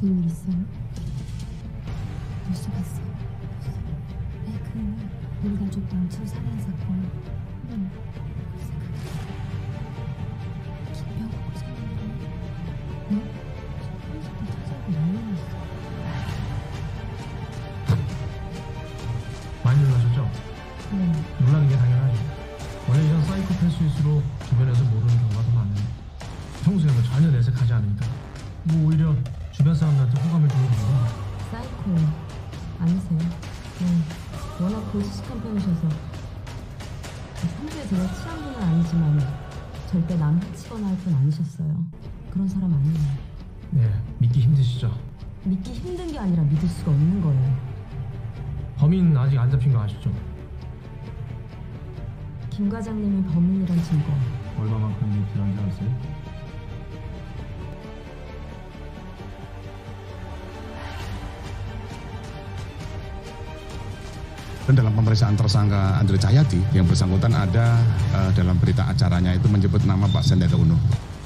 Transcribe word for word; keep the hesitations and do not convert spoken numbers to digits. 무슨 일 있어요? 뉴스 봤어. 네, 그 우리 가족 남친 살인 사건. 응. 글쎄 그게 김병호 고생인 거야? 네? 소방서도 찾아오고 난리가 났어. 많이 놀라셨죠? 네. 놀라는 게 당연하죠. 원래 이런 사이코패스일수록 주변에서 모르는 경우가 더 많아요. 평소에는 전혀 내색하지 않으니까. 뭐 오히려 주변 사람들한테 호감을 주는 거야. 사이코 아니세요? 응. 워낙 고지식한 편이셔서. 평소에 제가 친한 분은 아니지만 절대 남 해치거나 할 분 아니셨어요. 그런 사람 아니에요. 네, 믿기 힘드시죠? 믿기 힘든 게 아니라 믿을 수가 없는 거예요. 범인은 아직 안 잡힌 거 아시죠? 김 과장님이 범인이란 증거. 얼마만큼 필요한지 아세요? Dan dalam pemeriksaan tersangka Andre Cahyadi yang bersangkutan ada uh, dalam berita acaranya itu menyebut nama Pak Sandiaga Uno.